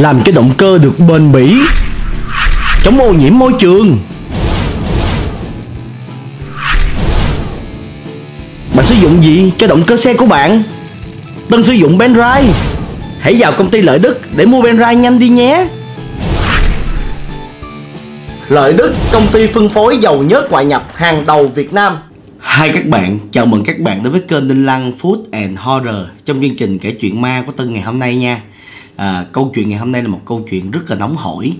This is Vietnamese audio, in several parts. làm cho động cơ được bền bỉ, chống ô nhiễm môi trường. Bạn sử dụng gì cho động cơ xe của bạn? Tân sử dụng ben drive. Hãy vào công ty Lợi Đức để mua ben drive nhanh đi nhé. Lợi Đức, công ty phân phối dầu nhớt ngoại nhập hàng đầu Việt Nam. Hai các bạn, chào mừng các bạn đến với kênh Dinglang Food and Horror. Trong chương trình kể chuyện ma của Tân ngày hôm nay nha. Câu chuyện ngày hôm nay là một câu chuyện rất là nóng hổi.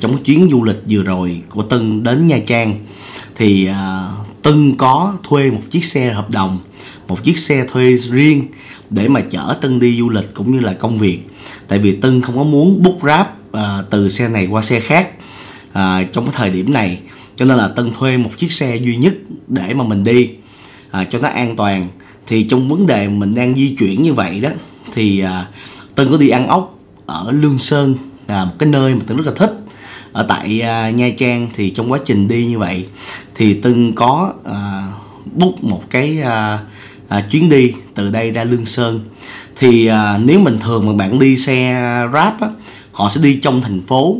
Trong chuyến du lịch vừa rồi của Tân đến Nha Trang thì Tân có thuê một chiếc xe hợp đồng, một chiếc xe thuê riêng để mà chở Tân đi du lịch cũng như là công việc. Tại vì Tân không có muốn book Grab từ xe này qua xe khác trong cái thời điểm này, cho nên là Tân thuê một chiếc xe duy nhất để mà mình đi cho nó an toàn. Thì trong vấn đề mình đang di chuyển như vậy đó thì Tân có đi ăn ốc ở Lương Sơn, một cái nơi mà Tân rất là thích. Ở tại Nha Trang thì trong quá trình đi như vậy thì Tân có book một cái chuyến đi từ đây ra Lương Sơn. Thì nếu bình thường mà bạn đi xe Grab á, họ sẽ đi trong thành phố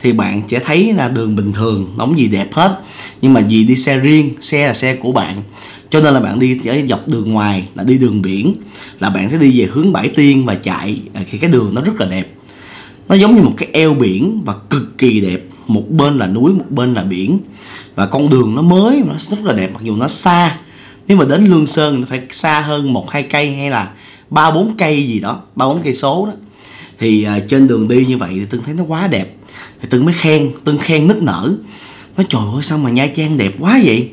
thì bạn sẽ thấy là đường bình thường, không gì đẹp hết. Nhưng mà vì đi xe riêng, xe là xe của bạn, cho nên là bạn đi dọc đường ngoài là đi đường biển, là bạn sẽ đi về hướng Bãi Tiên và chạy. Thì cái đường nó rất là đẹp, nó giống như một cái eo biển và cực kỳ đẹp. Một bên là núi, một bên là biển. Và con đường nó mới, nó rất là đẹp, mặc dù nó xa. Nếu mà đến Lương Sơn nó phải xa hơn 1-2 cây hay là 3-4 cây gì đó, 3-4 cây số đó. Thì trên đường đi như vậy thì Tân thấy nó quá đẹp. Thì Tân mới khen, Tân khen nức nở. Nói trời ơi sao mà Nha Trang đẹp quá vậy.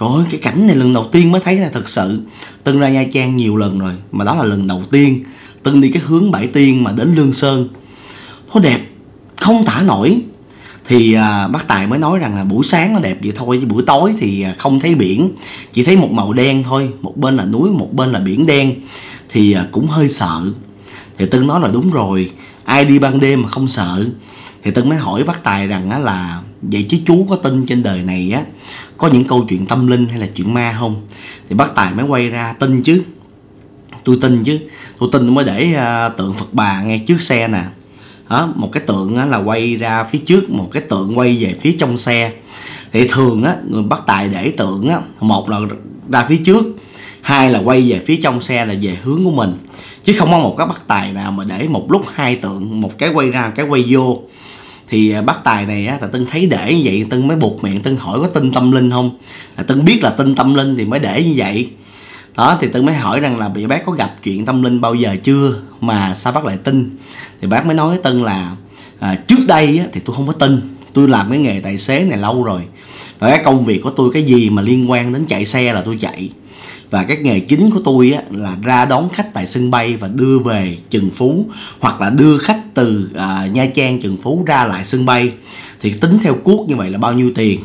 Trời ơi cái cảnh này lần đầu tiên mới thấy là thật sự. Tân ra Nha Trang nhiều lần rồi, mà đó là lần đầu tiên Tân đi cái hướng Bãi Tiên mà đến Lương Sơn. Nó đẹp không tả nổi. Thì bác Tài mới nói rằng là buổi sáng nó đẹp vậy thôi, chứ buổi tối thì không thấy biển, chỉ thấy một màu đen thôi. Một bên là núi, một bên là biển đen. Thì cũng hơi sợ. Thì Tân nói là đúng rồi, ai đi ban đêm mà không sợ. Thì Tân mới hỏi bác Tài rằng á là vậy chứ chú có tin trên đời này á có những câu chuyện tâm linh hay là chuyện ma không? Thì bác Tài mới quay ra tin chứ. Tôi tin chứ. Tôi tin mới để tượng Phật Bà ngay trước xe nè. Đó, một cái tượng á, là quay ra phía trước, một cái tượng quay về phía trong xe. Thì thường á, người Bắc Tài để tượng á, một là ra phía trước, hai là quay về phía trong xe là về hướng của mình. Chứ không có một cái Bắc Tài nào mà để một lúc hai tượng, một cái quay ra, một cái quay vô. Thì Bắc Tài này á, là Tân thấy để như vậy, Tân mới buộc miệng, Tân hỏi có tin tâm linh không? Là Tân biết là tin tâm linh thì mới để như vậy. Đó, thì Tân mới hỏi rằng là vậy bác có gặp chuyện tâm linh bao giờ chưa mà sao bác lại tin? Thì bác mới nói với Tân là trước đây á, thì tôi không có tin. Tôi làm cái nghề tài xế này lâu rồi, và cái công việc của tôi cái gì mà liên quan đến chạy xe là tôi chạy. Và cái nghề chính của tôi á, là ra đón khách tại sân bay và đưa về Trần Phú, hoặc là đưa khách từ Nha Trang, Trần Phú ra lại sân bay. Thì tính theo cuốc như vậy là bao nhiêu tiền.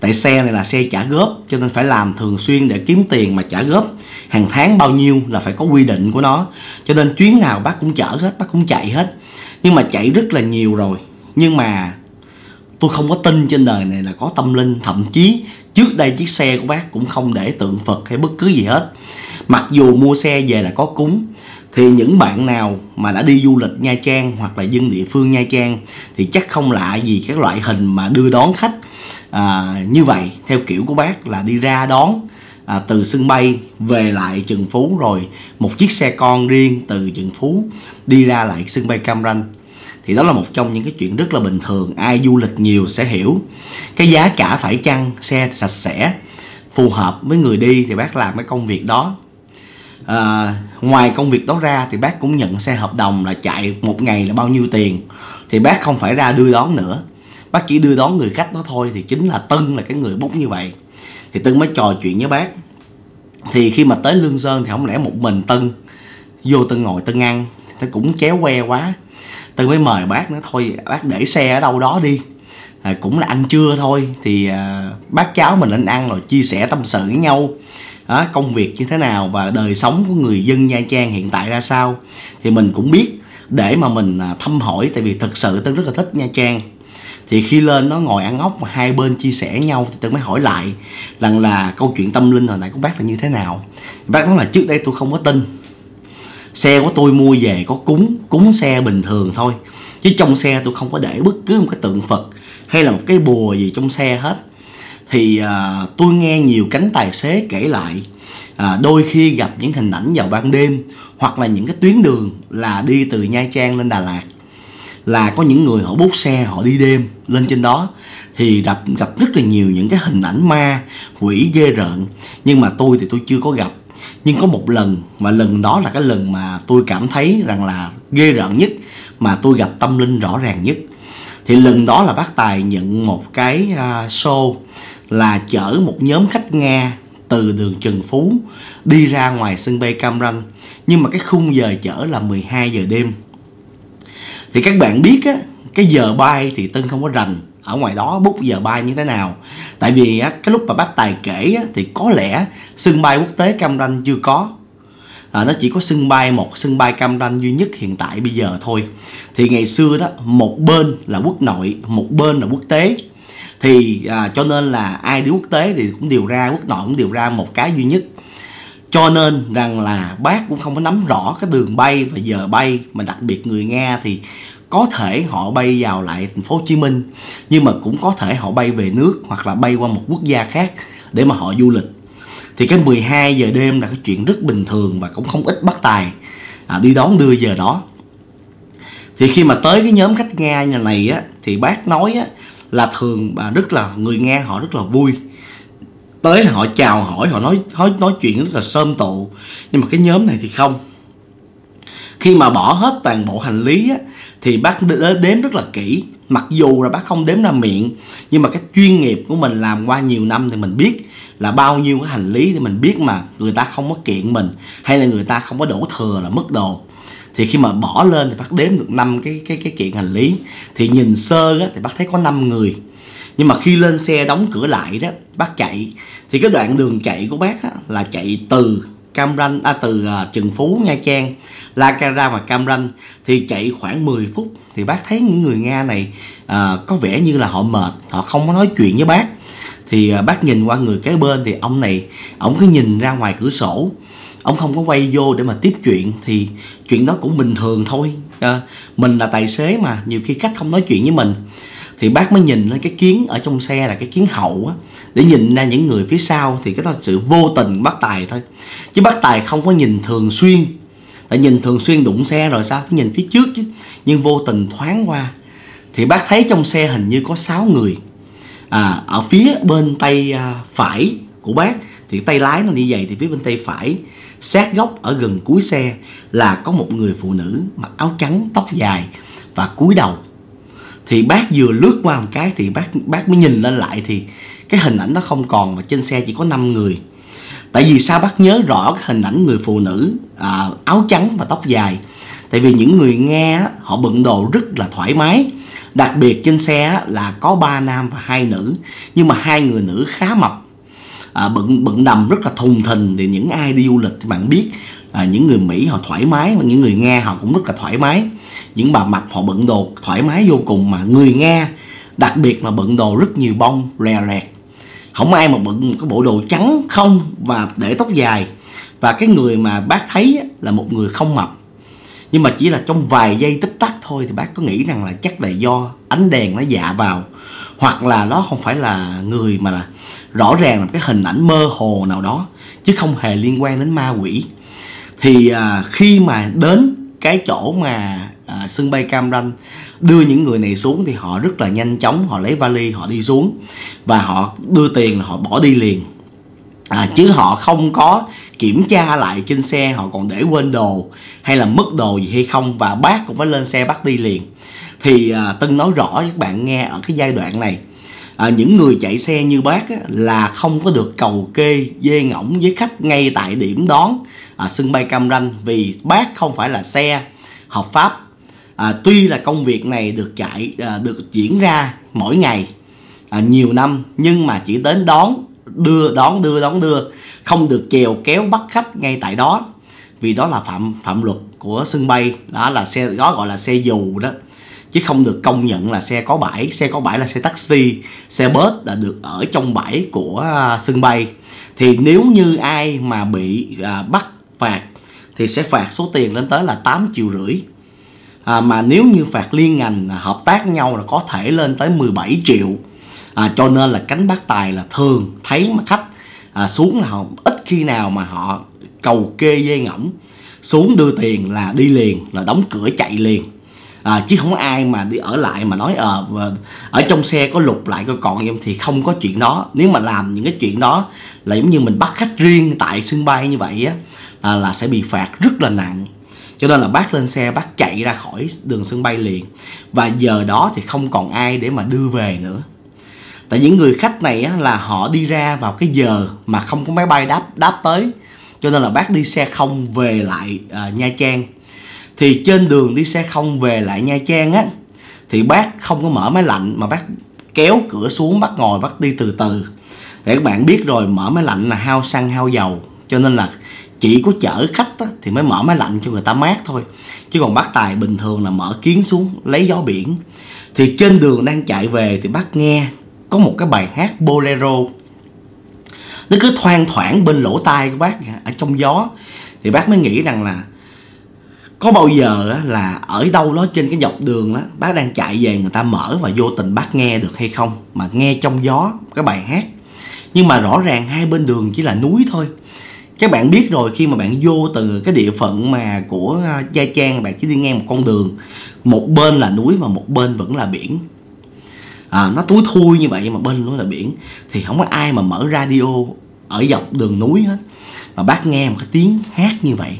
Tại xe này là xe trả góp, cho nên phải làm thường xuyên để kiếm tiền mà trả góp. Hàng tháng bao nhiêu là phải có quy định của nó. Cho nên chuyến nào bác cũng chở hết, bác cũng chạy hết. Nhưng mà chạy rất là nhiều rồi. Nhưng mà tôi không có tin trên đời này là có tâm linh. Thậm chí trước đây chiếc xe của bác cũng không để tượng Phật hay bất cứ gì hết. Mặc dù mua xe về là có cúng. Thì những bạn nào mà đã đi du lịch Nha Trang hoặc là dân địa phương Nha Trang thì chắc không lạ gì các loại hình mà đưa đón khách như vậy, theo kiểu của bác là đi ra đón từ sân bay về lại Trần Phú, rồi một chiếc xe con riêng từ Trần Phú đi ra lại sân bay Cam Ranh. Thì đó là một trong những cái chuyện rất là bình thường, ai du lịch nhiều sẽ hiểu. Cái giá cả phải chăng, xe sạch sẽ, phù hợp với người đi thì bác làm cái công việc đó. Ngoài công việc đó ra thì bác cũng nhận xe hợp đồng là chạy một ngày là bao nhiêu tiền. Thì bác không phải ra đưa đón nữa, bác chỉ đưa đón người khách đó thôi. Thì chính là Tân là cái người book như vậy. Thì Tân mới trò chuyện với bác. Thì khi mà tới Lương Sơn thì không lẽ một mình Tân vô, Tân ngồi Tân ăn, Tân cũng chéo que quá. Tân mới mời bác nữa, thôi bác để xe ở đâu đó đi, cũng là ăn trưa thôi. Thì bác cháu mình lên ăn rồi chia sẻ tâm sự với nhau, công việc như thế nào và đời sống của người dân Nha Trang hiện tại ra sao thì mình cũng biết, để mà mình thăm hỏi. Tại vì thật sự Tân rất là thích Nha Trang. Thì khi lên nó ngồi ăn ốc mà hai bên chia sẻ nhau thì Tân mới hỏi lại rằng là câu chuyện tâm linh hồi nãy của bác là như thế nào. Bác nói là trước đây tôi không có tin. Xe của tôi mua về có cúng, cúng xe bình thường thôi. chứ trong xe tôi không có để bất cứ một cái tượng Phật hay là một cái bùa gì trong xe hết. Thì tôi nghe nhiều cánh tài xế kể lại, đôi khi gặp những hình ảnh vào ban đêm hoặc là những cái tuyến đường là đi từ Nha Trang lên Đà Lạt, là có những người họ bút xe họ đi đêm lên trên đó thì gặp rất là nhiều những cái hình ảnh ma quỷ ghê rợn. Nhưng mà tôi thì tôi chưa có gặp, nhưng có một lần mà lần đó là cái lần mà tôi cảm thấy rằng là ghê rợn nhất, mà tôi gặp tâm linh rõ ràng nhất. Thì lần đó là bác Tài nhận một cái show là chở một nhóm khách Nga từ đường Trần Phú đi ra ngoài sân bay Cam Ranh, nhưng mà cái khung giờ chở là 12 giờ đêm. Thì các bạn biết á, cái giờ bay thì Tân không có rành ở ngoài đó bút giờ bay như thế nào. Tại vì á, cái lúc mà bác Tài kể á, thì có lẽ sân bay quốc tế Cam Ranh chưa có, nó chỉ có một sân bay Cam Ranh duy nhất hiện tại bây giờ thôi. Thì ngày xưa đó, một bên là quốc nội, một bên là quốc tế. Thì cho nên là ai đi quốc tế thì cũng điều ra, quốc nội cũng điều ra một cái duy nhất. Cho nên rằng là bác cũng không có nắm rõ cái đường bay và giờ bay. Mà đặc biệt người Nga thì có thể họ bay vào lại thành phố Hồ Chí Minh, nhưng mà cũng có thể họ bay về nước hoặc là bay qua một quốc gia khác để mà họ du lịch. Thì cái 12 giờ đêm là cái chuyện rất bình thường và cũng không ít bác Tài đi đón đưa giờ đó. Thì khi mà tới cái nhóm khách Nga nhà này á, thì bác nói á, là thường rất là người Nga họ rất là vui, tới là họ chào hỏi, họ nói chuyện rất là xôm tụ. Nhưng mà cái nhóm này thì không. Khi mà bỏ hết toàn bộ hành lý á, thì bác đếm rất là kỹ. Mặc dù là bác không đếm ra miệng, nhưng mà cái chuyên nghiệp của mình làm qua nhiều năm thì mình biết là bao nhiêu cái hành lý, thì mình biết mà người ta không có kiện mình hay là người ta không có đổ thừa là mất đồ. Thì khi mà bỏ lên thì bác đếm được 5 cái kiện hành lý. Thì nhìn sơ á, thì bác thấy có 5 người. Nhưng mà khi lên xe đóng cửa lại đó, bác chạy. Thì cái đoạn đường chạy của bác á, là chạy từ Cam Ranh, từ Trần Phú, Nha Trang, La Ca ra ngoài Cam Ranh. Thì chạy khoảng 10 phút thì bác thấy những người Nga này có vẻ như là họ mệt, họ không có nói chuyện với bác. Thì bác nhìn qua người kế bên thì ông này, ông cứ nhìn ra ngoài cửa sổ, ông không có quay vô để mà tiếp chuyện. Thì chuyện đó cũng bình thường thôi, mình là tài xế mà, nhiều khi khách không nói chuyện với mình. Thì bác mới nhìn lên cái kiến ở trong xe là cái kiến hậu á, để nhìn ra những người phía sau. Thì cái đó là sự vô tình bác Tài thôi, chứ bác Tài không có nhìn thường xuyên. Tại nhìn thường xuyên đụng xe rồi sao, phải nhìn phía trước chứ. Nhưng vô tình thoáng qua thì bác thấy trong xe hình như có 6 người. Ở phía bên tay phải của bác, thì tay lái nó đi giày, thì phía bên tay phải sát góc ở gần cuối xe là có một người phụ nữ mặc áo trắng, tóc dài và cúi đầu. Thì bác vừa lướt qua một cái thì bác mới nhìn lên lại thì cái hình ảnh nó không còn, mà trên xe chỉ có 5 người. Tại vì sao bác nhớ rõ cái hình ảnh người phụ nữ áo trắng và tóc dài? Tại vì những người Nga họ bận đồ rất là thoải mái. Đặc biệt trên xe là có 3 nam và 2 nữ, nhưng mà 2 người nữ khá mập, bận đầm rất là thùng thình. Thì những ai đi du lịch thì bạn biết, những người Mỹ họ thoải mái, và những người Nga họ cũng rất là thoải mái. Những bà mập họ bận đồ thoải mái vô cùng, mà người Nga đặc biệt là bận đồ rất nhiều bông, rè rẹt. Không ai mà bận một cái bộ đồ trắng không và để tóc dài. Và cái người mà bác thấy là một người không mập, nhưng mà chỉ là trong vài giây tích tắc thôi thì bác có nghĩ rằng là chắc là do ánh đèn nó dạ vào, hoặc là nó không phải là người, mà là rõ ràng là cái hình ảnh mơ hồ nào đó, chứ không hề liên quan đến ma quỷ. Thì khi mà đến cái chỗ mà sân bay Cam Ranh đưa những người này xuống thì họ rất là nhanh chóng, họ lấy vali họ đi xuống và họ đưa tiền là họ bỏ đi liền, chứ họ không có kiểm tra lại trên xe họ còn để quên đồ hay là mất đồ gì hay không. Và bác cũng phải lên xe bác đi liền. Thì Tân nói rõ với các bạn nghe ở cái giai đoạn này, những người chạy xe như bác á, là không có được cầu kê dê ngỗng với khách ngay tại điểm đón sân bay Cam Ranh, vì bác không phải là xe hợp pháp. Tuy là công việc này được diễn ra mỗi ngày nhiều năm, nhưng mà chỉ đến đón đưa, không được chèo kéo bắt khách ngay tại đó, vì đó là phạm luật của sân bay. Đó là xe, đó gọi là xe dù đó, chứ không được công nhận là xe có bãi. Xe có bãi là xe taxi, xe bus là được ở trong bãi của sân bay. Thì nếu như ai mà bị bắt phạt thì sẽ phạt số tiền lên tới là 8,5 triệu mà nếu như phạt liên ngành hợp tác với nhau là có thể lên tới 17 triệu. Cho nên là cánh bác tài là thường thấy mà khách xuống là họ ít khi nào mà họ cầu kê dê ngỗng, xuống đưa tiền là đi liền, là đóng cửa chạy liền. Chứ không ai mà đi ở lại mà nói ở trong xe có lục lại coi còn em, thì không có chuyện đó. Nếu mà làm những cái chuyện đó là giống như mình bắt khách riêng tại sân bay như vậy á, là sẽ bị phạt rất là nặng. Cho nên là bác lên xe, bác chạy ra khỏi đường sân bay liền. Và giờ đó thì không còn ai để mà đưa về nữa. Tại những người khách này á, là họ đi ra vào cái giờ mà không có máy bay đáp tới. Cho nên là bác đi xe không về lại Nha Trang. Thì trên đường đi xe không về lại Nha Trang á, thì bác không có mở máy lạnh, mà bác kéo cửa xuống, bác ngồi, bác đi từ từ. Để các bạn biết rồi, mở máy lạnh là hao xăng hao dầu. Cho nên là chỉ có chở khách á, thì mới mở máy lạnh cho người ta mát thôi. Chứ còn bác tài bình thường là mở kiến xuống lấy gió biển. Thì trên đường đang chạy về thì bác nghe có một cái bài hát bolero, nó cứ thoang thoảng bên lỗ tai của bác ở trong gió. Thì bác mới nghĩ rằng là có bao giờ là ở đâu đó trên cái dọc đường đó, bác đang chạy về người ta mở và vô tình bác nghe được hay không, mà nghe trong gió cái bài hát. Nhưng mà rõ ràng hai bên đường chỉ là núi thôi. Các bạn biết rồi, khi mà bạn vô từ cái địa phận mà của Nha Trang, bạn chỉ đi ngang một con đường, một bên là núi và một bên vẫn là biển. Nó túi thui như vậy mà bên nó là biển. Thì không có ai mà mở radio ở dọc đường núi hết. Mà bác nghe một cái tiếng hát như vậy,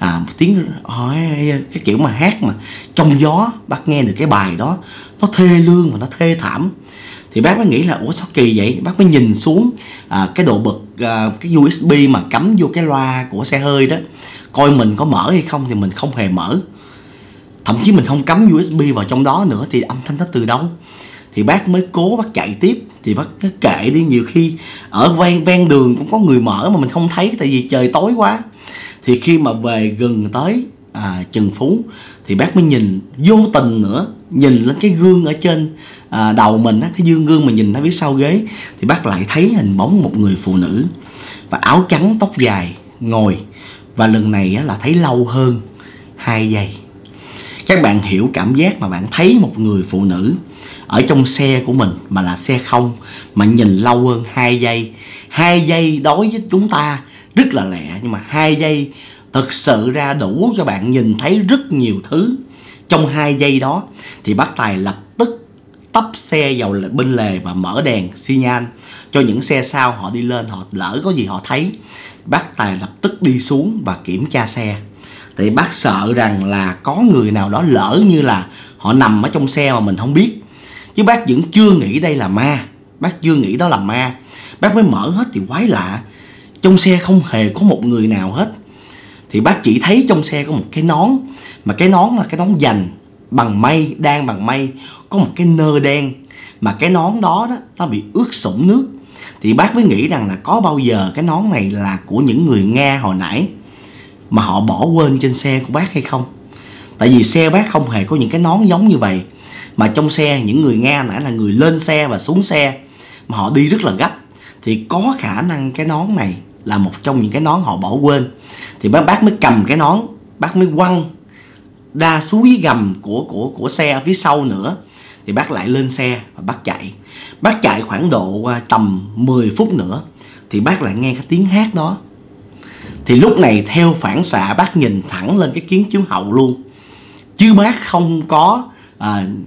một tiếng cái kiểu mà hát mà trong gió. Bác nghe được cái bài đó, nó thê lương và nó thê thảm. Thì bác mới nghĩ là ủa sao kỳ vậy. Bác mới nhìn xuống cái độ bật cái USB mà cắm vô cái loa của xe hơi đó, coi mình có mở hay không. Thì mình không hề mở, thậm chí mình không cắm USB vào trong đó nữa. Thì âm thanh nó từ đâu? Thì bác mới cố bác chạy tiếp. Thì bác cứ kệ đi, nhiều khi ở ven đường cũng có người mở mà mình không thấy, tại vì trời tối quá. Thì khi mà về gần tới Trần Phú thì bác mới nhìn vô tình nữa, nhìn lên cái gương ở trên đầu mình á, cái dương gương mà nhìn ở phía sau ghế. Thì bác lại thấy hình bóng một người phụ nữ và áo trắng tóc dài ngồi. Và lần này á, là thấy lâu hơn 2 giây. Các bạn hiểu cảm giác mà bạn thấy một người phụ nữ ở trong xe của mình mà là xe không, mà nhìn lâu hơn 2 giây. 2 giây đối với chúng ta rất là lẹ, nhưng mà 2 giây thực sự ra đủ cho bạn nhìn thấy rất nhiều thứ. Trong 2 giây đó thì bác tài lập tức tấp xe vào bên lề và mở đèn xi nhan cho những xe sau họ đi lên, họ lỡ có gì họ thấy. Bác tài lập tức đi xuống và kiểm tra xe. Thì bác sợ rằng là có người nào đó lỡ như là họ nằm ở trong xe mà mình không biết. Chứ bác vẫn chưa nghĩ đây là ma, bác chưa nghĩ đó là ma. Bác mới mở hết thì quái lạ, trong xe không hề có một người nào hết. Thì bác chỉ thấy trong xe có một cái nón, mà cái nón là cái nón dành bằng mây, đan bằng mây, có một cái nơ đen. Mà cái nón đó đó nó bị ướt sũng nước. Thì bác mới nghĩ rằng là có bao giờ cái nón này là của những người Nga hồi nãy mà họ bỏ quên trên xe của bác hay không. Tại vì xe bác không hề có những cái nón giống như vậy. Mà trong xe những người Nga nãy là người lên xe và xuống xe mà họ đi rất là gấp. Thì có khả năng cái nón này là một trong những cái nón họ bỏ quên. Thì bác mới cầm cái nón, bác mới quăng đa suối gầm của xe ở phía sau nữa. Thì bác lại lên xe và bác chạy. Bác chạy khoảng độ tầm 10 phút nữa thì bác lại nghe cái tiếng hát đó. Thì lúc này theo phản xạ bác nhìn thẳng lên cái kiến chiếu hậu luôn, chứ bác không có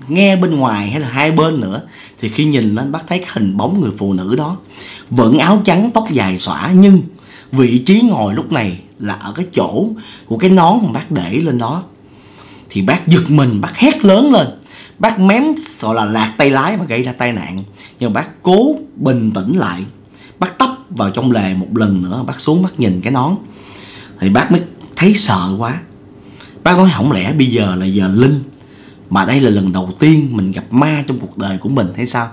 nghe bên ngoài hay là hai bên nữa. Thì khi nhìn lên bác thấy hình bóng người phụ nữ đó, vẫn áo trắng tóc dài xõa, nhưng vị trí ngồi lúc này là ở cái chỗ của cái nón mà bác để lên đó. Thì bác giật mình, bác hét lớn lên, bác mém gọi là lạc tay lái và gây ra tai nạn. Nhưng mà bác cố bình tĩnh lại, bác tấp vào trong lề một lần nữa, bác xuống bác nhìn cái nón. Thì bác mới thấy sợ quá. Bác nói không lẽ bây giờ là giờ linh, mà đây là lần đầu tiên mình gặp ma trong cuộc đời của mình hay sao.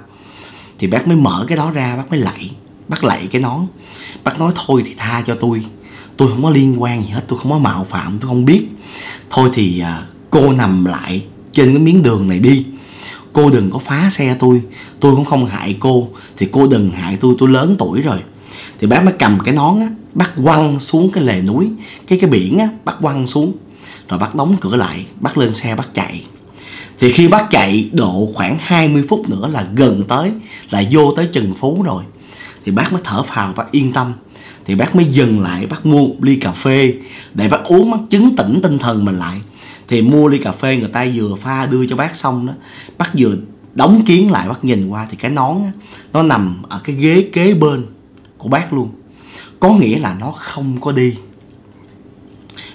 Thì bác mới mở cái đó ra, bác mới lạy. Bác lạy cái nón, bác nói thôi thì tha cho tôi không có liên quan gì hết, tôi không có mạo phạm, tôi không biết. Thôi thì cô nằm lại trên cái miếng đường này đi, cô đừng có phá xe tôi cũng không hại cô, thì cô đừng hại tôi lớn tuổi rồi. Thì bác mới cầm cái nón á, bác quăng xuống cái lề núi, cái biển á, bác quăng xuống. Rồi bác đóng cửa lại, bác lên xe bác chạy. Thì khi bác chạy độ khoảng 20 phút nữa là gần tới, là vô tới Trần Phú rồi, thì bác mới thở phào, bác yên tâm. Thì bác mới dừng lại, bác mua một ly cà phê để bác uống, bác chứng tỉnh tinh thần mình lại. Thì mua ly cà phê người ta vừa pha đưa cho bác xong đó, bác vừa đóng kiến lại, bác nhìn qua thì cái nón đó, nó nằm ở cái ghế kế bên của bác luôn. Có nghĩa là nó không có đi.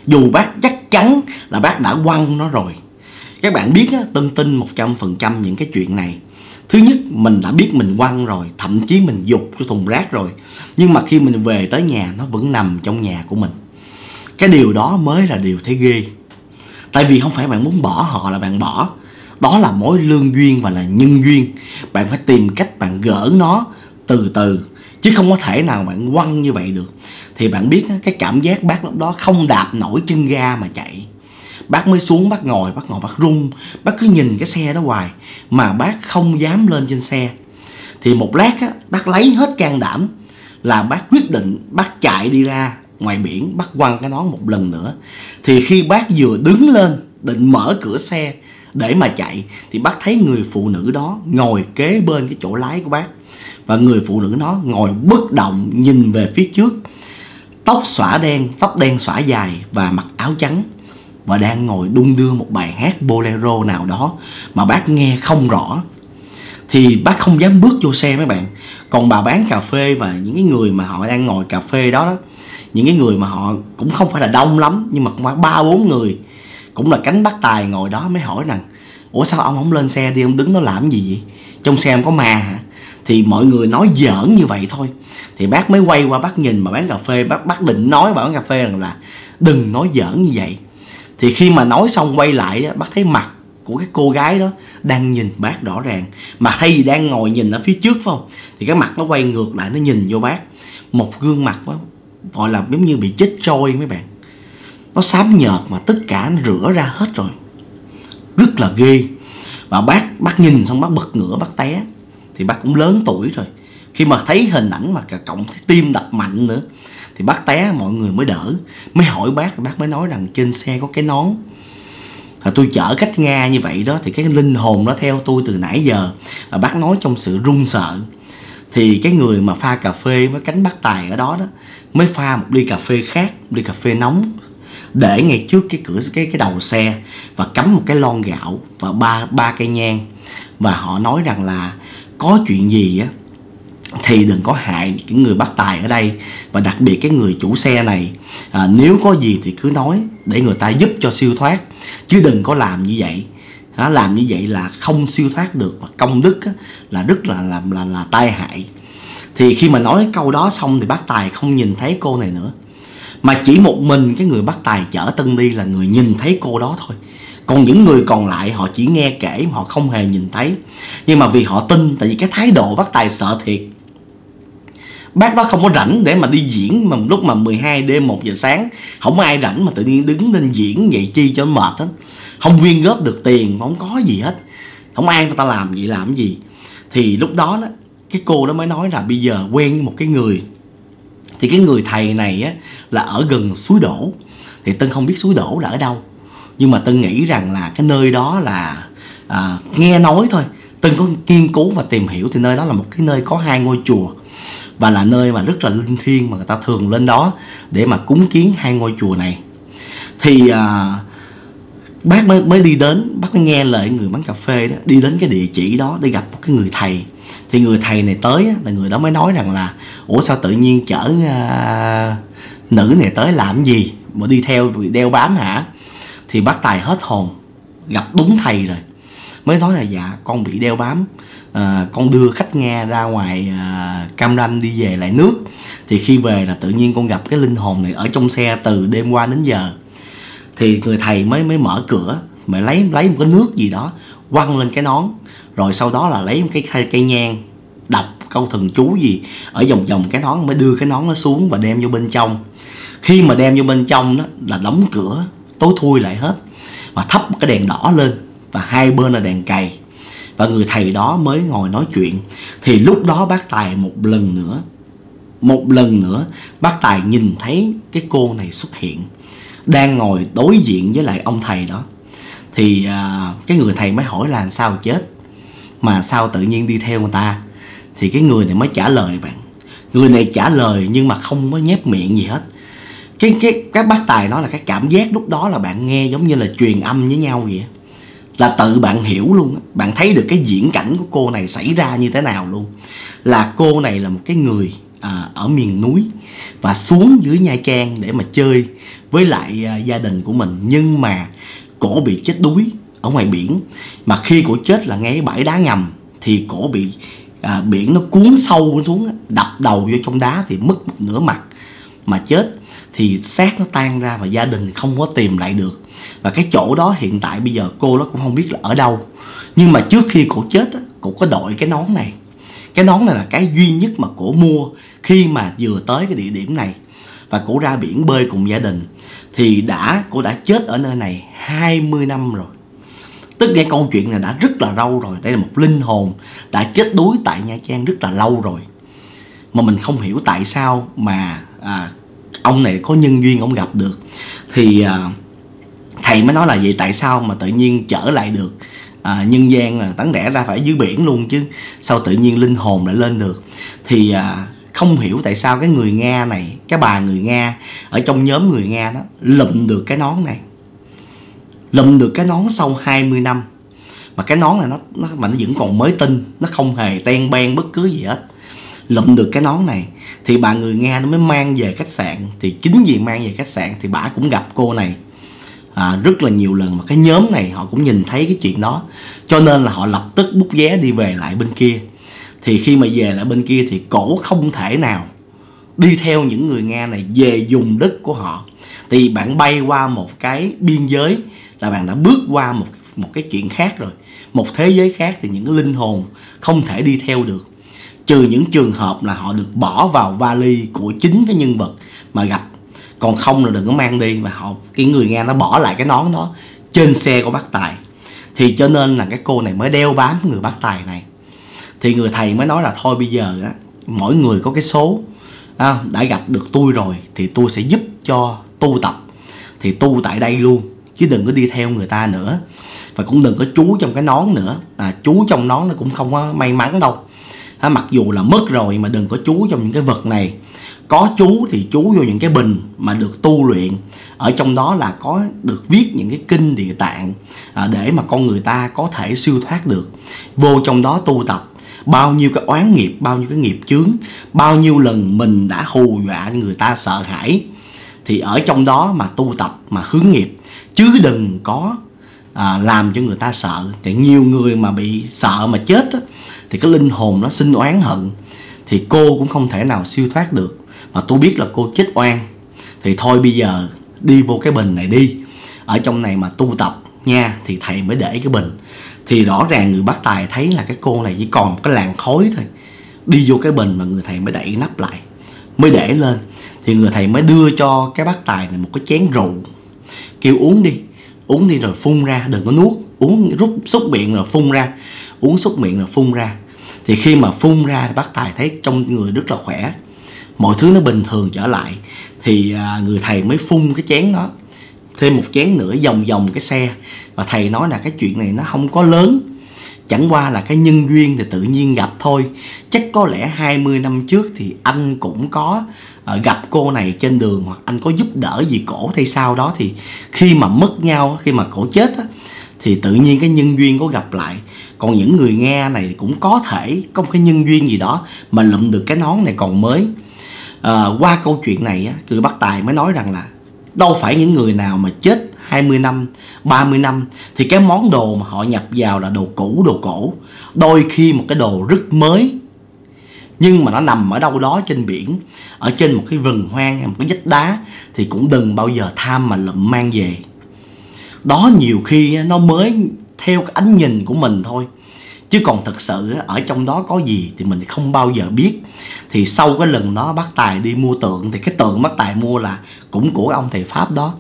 Dù bác chắc chắn là bác đã quăng nó rồi. Các bạn biết á, Tân tin 100% những cái chuyện này. Thứ nhất, mình đã biết mình quăng rồi, thậm chí mình dục cho thùng rác rồi, nhưng mà khi mình về tới nhà nó vẫn nằm trong nhà của mình. Cái điều đó mới là điều thấy ghê. Tại vì không phải bạn muốn bỏ họ là bạn bỏ. Đó là mối lương duyên và là nhân duyên. Bạn phải tìm cách bạn gỡ nó từ từ, chứ không có thể nào bạn quăng như vậy được. Thì bạn biết cái cảm giác bác lúc đó không đạp nổi chân ga mà chạy. Bác mới xuống, bác ngồi, bác run. Bác cứ nhìn cái xe đó hoài mà bác không dám lên trên xe. Thì một lát á, bác lấy hết can đảm là bác quyết định bác chạy đi ra ngoài biển, bác quăng cái nón một lần nữa. Thì khi bác vừa đứng lên định mở cửa xe để mà chạy, thì bác thấy người phụ nữ đó ngồi kế bên cái chỗ lái của bác. Và người phụ nữ đó ngồi bất động nhìn về phía trước, tóc xõa đen, tóc đen xõa dài và mặc áo trắng, và đang ngồi đung đưa một bài hát bolero nào đó mà bác nghe không rõ. Thì bác không dám bước vô xe mấy bạn. Còn bà bán cà phê và những cái người mà họ đang ngồi cà phê đó, những cái người mà họ cũng không phải là đông lắm, nhưng mà cũng phải 3-4 người, cũng là cánh bác tài ngồi đó, mới hỏi rằng: "Ủa sao ông không lên xe đi, ông đứng đó làm gì vậy? Trong xe ông có mà hả?" Thì mọi người nói giỡn như vậy thôi. Thì bác mới quay qua, bác nhìn bà bán cà phê, bác định nói bà bán cà phê rằng là đừng nói giỡn như vậy. Thì khi mà nói xong quay lại, bác thấy mặt của cái cô gái đó đang nhìn bác rõ ràng. Mà thay vì đang ngồi nhìn ở phía trước phải không, thì cái mặt nó quay ngược lại, nó nhìn vô bác. Một gương mặt đó, gọi là giống như bị chết trôi mấy bạn. Nó xám nhợt mà tất cả nó rửa ra hết rồi. Rất là ghê. Và bác nhìn xong bác bật ngửa, bác té. Thì bác cũng lớn tuổi rồi, khi mà thấy hình ảnh mà cả cộng thấy tim đập mạnh nữa, thì bác té mọi người mới đỡ. Mới hỏi bác, bác mới nói rằng trên xe có cái nón. Và tôi chở cách Nga như vậy đó, thì cái linh hồn nó theo tôi từ nãy giờ. Và bác nói trong sự run sợ. Thì cái người mà pha cà phê với cánh bác tài ở đó đó, mới pha một ly cà phê khác, ly cà phê nóng, để ngay trước cái cửa cái đầu xe, và cắm một cái lon gạo và ba cây nhang. Và họ nói rằng là có chuyện gì á thì đừng có hại những người bác tài ở đây, và đặc biệt cái người chủ xe này, nếu có gì thì cứ nói để người ta giúp cho siêu thoát, chứ đừng có làm như vậy. Làm như vậy là không siêu thoát được, và công đức á, là rất là tai hại. Thì khi mà nói câu đó xong thì bác tài không nhìn thấy cô này nữa, mà chỉ một mình cái người bác tài chở Tân đi là người nhìn thấy cô đó thôi. Còn những người còn lại họ chỉ nghe kể, họ không hề nhìn thấy. Nhưng mà vì họ tin, tại vì cái thái độ bác tài sợ thiệt. Bác đó không có rảnh để mà đi diễn, mà lúc mà 12 đêm 1 giờ sáng không ai rảnh mà tự nhiên đứng lên diễn vậy chi cho mệt hết. Không quyên góp được tiền, không có gì hết, không ai người ta làm vậy làm gì. Thì lúc đó đó, cái cô đó mới nói là bây giờ quen với một cái người. Thì cái người thầy này á, là ở gần suối đổ. Thì Tân không biết suối đổ là ở đâu, nhưng mà Tân nghĩ rằng là cái nơi đó là nghe nói thôi. Tân có nghiên cứu và tìm hiểu thì nơi đó là một cái nơi có 2 ngôi chùa, và là nơi mà rất là linh thiêng, mà người ta thường lên đó để mà cúng kiến 2 ngôi chùa này. Thì bác mới đi đến, bác mới nghe lời người bán cà phê đó, đi đến cái địa chỉ đó để gặp một cái người thầy. Thì người thầy này tới là người đó mới nói rằng là: "Ủa sao tự nhiên chở nữ này tới làm gì, mà đi theo đeo bám hả?" Thì bác tài hết hồn, gặp đúng thầy rồi, mới nói là: "Dạ con bị đeo bám, con đưa khách Nga ra ngoài Cam Ranh đi về lại nước. Thì khi về là tự nhiên con gặp cái linh hồn này ở trong xe từ đêm qua đến giờ." Thì người thầy mới mở cửa, mới lấy một cái nước gì đó quăng lên cái nón, rồi sau đó là lấy một cái cây nhang đọc câu thần chú gì ở vòng vòng cái nón, mới đưa cái nón nó xuống và đem vô bên trong. Khi mà đem vô bên trong đó là đóng cửa tối thui lại hết, và thắp một cái đèn đỏ lên, và hai bên là đèn cầy, và người thầy đó mới ngồi nói chuyện. Thì lúc đó bác tài một lần nữa bác tài nhìn thấy cái cô này xuất hiện. đang ngồi đối diện với lại ông thầy đó. Thì cái người thầy mới hỏi là sao chết mà sao tự nhiên đi theo người ta. Thì cái người này mới trả lời bạn. Người này trả lời nhưng mà không có nhép miệng gì hết. Cái bác tài nói là cái cảm giác lúc đó là bạn nghe giống như là truyền âm với nhau vậy. Là tự bạn hiểu luôn á. Bạn thấy được cái diễn cảnh của cô này xảy ra như thế nào luôn. Là cô này là một cái người ở miền núi và xuống dưới Nha Trang để mà chơi với lại gia đình của mình. Nhưng mà cổ bị chết đuối ở ngoài biển. Mà khi cổ chết là ngay cái bãi đá ngầm thì cổ bị biển nó cuốn sâu xuống, đập đầu vô trong đá thì mất một nửa mặt mà chết. Thì xác nó tan ra và gia đình không có tìm lại được. Và cái chỗ đó hiện tại bây giờ cô nó cũng không biết là ở đâu. Nhưng mà trước khi cổ chết cổ có đội cái nón này. Cái nón này là cái duy nhất mà cổ mua khi mà vừa tới cái địa điểm này. Và cổ ra biển bơi cùng gia đình. Thì cổ đã chết ở nơi này 20 năm rồi. Tức là câu chuyện này đã rất là lâu rồi. Đây là một linh hồn đã chết đuối tại Nha Trang rất là lâu rồi. Mà mình không hiểu tại sao mà ông này có nhân duyên ông gặp được. Thì thầy mới nói là vậy tại sao mà tự nhiên trở lại được. Nhân gian là đáng lẽ ra phải dưới biển luôn chứ. Sao tự nhiên linh hồn lại lên được. Thì không hiểu tại sao cái người Nga này, cái bà người Nga ở trong nhóm người Nga đó lụm được cái nón này. Lụm được cái nón sau 20 năm. Mà cái nón này nó vẫn còn mới tinh. Nó không hề ten ben bất cứ gì hết. Lụm được cái nón này thì bà người Nga nó mới mang về khách sạn. Thì chính vì mang về khách sạn thì bà cũng gặp cô này rất là nhiều lần. Mà cái nhóm này họ cũng nhìn thấy cái chuyện đó, cho nên là họ lập tức bút vé đi về lại bên kia. Thì khi mà về lại bên kia thì cổ không thể nào đi theo những người Nga này về vùng đất của họ. Thì bạn bay qua một cái biên giới là bạn đã bước qua một cái chuyện khác rồi. Một thế giới khác thì những cái linh hồn không thể đi theo được. Trừ những trường hợp là họ được bỏ vào vali của chính cái nhân vật mà gặp. Còn không là đừng có mang đi. Mà cái người Nga nó bỏ lại cái nón đó trên xe của bác tài. Thì cho nên là cái cô này mới đeo bám người bác tài này. Thì người thầy mới nói là thôi bây giờ đó, mỗi người có cái số đã gặp được tôi rồi thì tôi sẽ giúp cho tu tập. Thì tu tại đây luôn chứ đừng có đi theo người ta nữa. Và cũng đừng có chú trong cái nón nữa. Chú trong nón nó cũng không có may mắn đâu. Mặc dù là mất rồi mà đừng có chú trong những cái vật này. Có chú thì chú vô những cái bình mà được tu luyện. Ở trong đó là có được viết những cái kinh Địa Tạng để mà con người ta có thể siêu thoát được. Vô trong đó tu tập. Bao nhiêu cái oán nghiệp, bao nhiêu cái nghiệp chướng, bao nhiêu lần mình đã hù dọa người ta sợ hãi. Thì ở trong đó mà tu tập, mà hướng nghiệp. Chứ đừng có làm cho người ta sợ. Thì nhiều người mà bị sợ mà chết á, thì cái linh hồn nó sinh oán hận. Thì cô cũng không thể nào siêu thoát được. Mà tôi biết là cô chết oan. Thì thôi bây giờ đi vô cái bình này đi. Ở trong này mà tu tập nha. Thì thầy mới để cái bình. Thì rõ ràng người bác tài thấy là cái cô này chỉ còn một cái làn khói thôi. Đi vô cái bình mà người thầy mới đậy nắp lại, mới để lên. Thì người thầy mới đưa cho cái bác tài này một cái chén rượu. Kêu uống đi. Uống đi rồi phun ra, đừng có nuốt. Uống rút xúc miệng rồi phun ra. Uống xúc miệng rồi phun ra. Thì khi mà phun ra bác tài thấy trong người rất là khỏe. Mọi thứ nó bình thường trở lại. Thì người thầy mới phun cái chén đó. Thêm một chén nữa vòng vòng cái xe. Và thầy nói là cái chuyện này nó không có lớn. Chẳng qua là cái nhân duyên thì tự nhiên gặp thôi. Chắc có lẽ 20 năm trước thì anh cũng có gặp cô này trên đường. Hoặc anh có giúp đỡ gì cổ hay sao đó. Thì khi mà mất nhau, khi mà cổ chết á, thì tự nhiên cái nhân duyên có gặp lại. Còn những người Nga này cũng có thể có một cái nhân duyên gì đó mà lụm được cái nón này còn mới. Qua câu chuyện này, người bác tài mới nói rằng là đâu phải những người nào mà chết 20 năm, 30 năm thì cái món đồ mà họ nhập vào là đồ cũ, đồ cổ. Đôi khi một cái đồ rất mới nhưng mà nó nằm ở đâu đó trên biển, ở trên một cái rừng hoang hay một cái vách đá thì cũng đừng bao giờ tham mà lụm mang về. Đó nhiều khi nó mới theo cái ánh nhìn của mình thôi. Chứ còn thật sự ở trong đó có gì thì mình không bao giờ biết. Thì sau cái lần đó bác tài đi mua tượng. Thì cái tượng bác tài mua là cũng của ông thầy Pháp đó.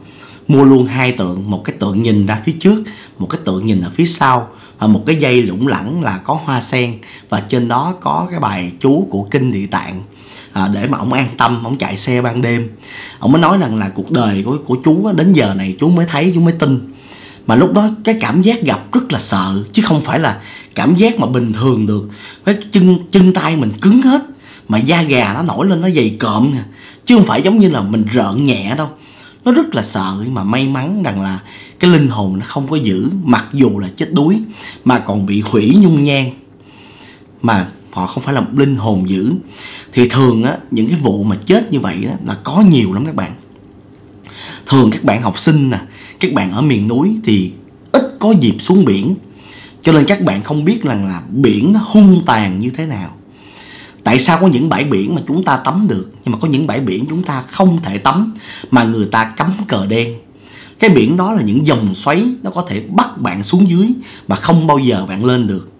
Mua luôn hai tượng. Một cái tượng nhìn ra phía trước, một cái tượng nhìn ở phía sau. Và một cái dây lủng lẳng là có hoa sen. Và trên đó có cái bài chú của Kinh Địa Tạng. để mà ổng an tâm, ổng chạy xe ban đêm. Ổng mới nói rằng là cuộc đời của chú đến giờ này chú mới thấy, chú mới tin. Mà lúc đó cái cảm giác gặp rất là sợ, chứ không phải là cảm giác mà bình thường được. Cái chân tay mình cứng hết, mà da gà nó nổi lên, nó dày cộm nè, chứ không phải giống như là mình rợn nhẹ đâu. Nó rất là sợ, mà may mắn rằng là cái linh hồn nó không có giữ, mặc dù là chết đuối mà còn bị hủy nhung nhang, mà họ không phải là một linh hồn giữ. Thì thường á, những cái vụ mà chết như vậy đó, là có nhiều lắm các bạn. Thường các bạn học sinh nè, các bạn ở miền núi thì ít có dịp xuống biển, cho nên các bạn không biết rằng là biển nó hung tàn như thế nào. Tại sao có những bãi biển mà chúng ta tắm được, nhưng mà có những bãi biển chúng ta không thể tắm, mà người ta cắm cờ đen. Cái biển đó là những dòng xoáy, nó có thể bắt bạn xuống dưới mà không bao giờ bạn lên được.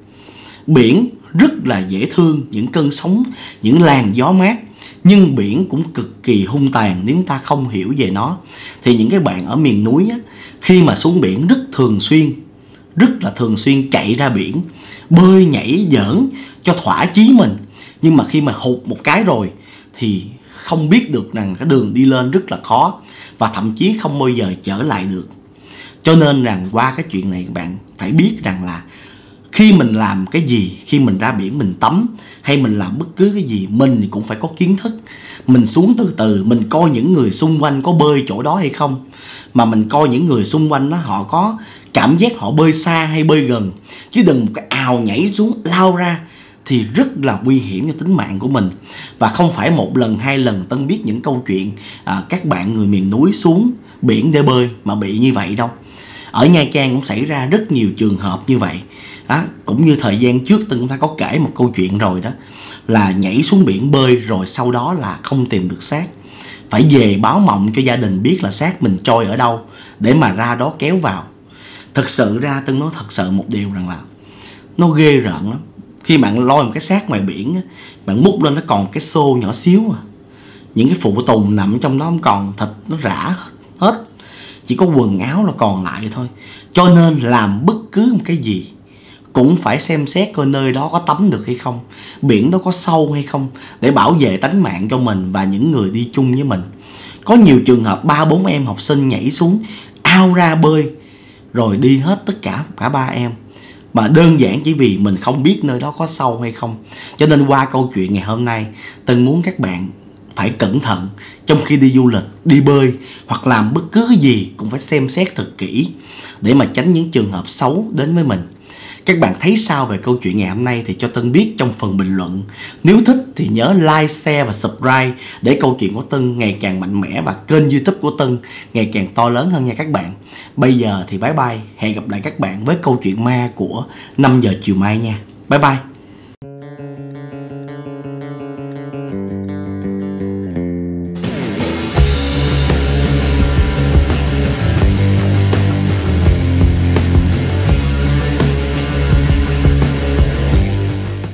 Biển rất là dễ thương, những cơn sóng, những làn gió mát, nhưng biển cũng cực kỳ hung tàn nếu ta không hiểu về nó. Thì những cái bạn ở miền núi á, khi mà xuống biển rất là thường xuyên chạy ra biển, bơi nhảy giỡn cho thỏa chí mình. Nhưng mà khi mà hụt một cái rồi thì không biết được rằng cái đường đi lên rất là khó, và thậm chí không bao giờ trở lại được. Cho nên rằng qua cái chuyện này các bạn phải biết rằng là khi mình làm cái gì, khi mình ra biển mình tắm hay mình làm bất cứ cái gì, mình cũng phải có kiến thức. Mình xuống từ từ, mình coi những người xung quanh có bơi chỗ đó hay không, mà mình coi những người xung quanh đó họ có cảm giác họ bơi xa hay bơi gần, chứ đừng một cái ào nhảy xuống lao ra thì rất là nguy hiểm cho tính mạng của mình. Và không phải một lần hai lần Tân biết những câu chuyện các bạn người miền núi xuống biển để bơi mà bị như vậy đâu. Ở Nha Trang cũng xảy ra rất nhiều trường hợp như vậy đó. Cũng như thời gian trước Tân đã có kể một câu chuyện rồi đó, là nhảy xuống biển bơi rồi sau đó là không tìm được xác, phải về báo mộng cho gia đình biết là xác mình trôi ở đâu để mà ra đó kéo vào. Thật sự ra Tân nói thật sự một điều rằng là nó ghê rợn lắm. Khi bạn lôi một cái xác ngoài biển, bạn múc lên nó còn cái xô nhỏ xíu à. Những cái phụ tùng nằm trong đó không còn, thịt nó rã hết, chỉ có quần áo là còn lại thôi. Cho nên làm bất cứ một cái gì cũng phải xem xét coi nơi đó có tắm được hay không, biển đó có sâu hay không, để bảo vệ tánh mạng cho mình và những người đi chung với mình. Có nhiều trường hợp 3-4 em học sinh nhảy xuống ao ra bơi rồi đi hết tất cả 3 em, mà đơn giản chỉ vì mình không biết nơi đó có sâu hay không. Cho nên qua câu chuyện ngày hôm nay, Tân muốn các bạn phải cẩn thận trong khi đi du lịch, đi bơi hoặc làm bất cứ cái gì cũng phải xem xét thật kỹ để mà tránh những trường hợp xấu đến với mình. Các bạn thấy sao về câu chuyện ngày hôm nay thì cho Tân biết trong phần bình luận. Nếu thích thì nhớ like, share và subscribe để câu chuyện của Tân ngày càng mạnh mẽ và kênh YouTube của Tân ngày càng to lớn hơn nha các bạn. Bây giờ thì bye bye, hẹn gặp lại các bạn với câu chuyện ma của 5 giờ chiều mai nha. Bye bye.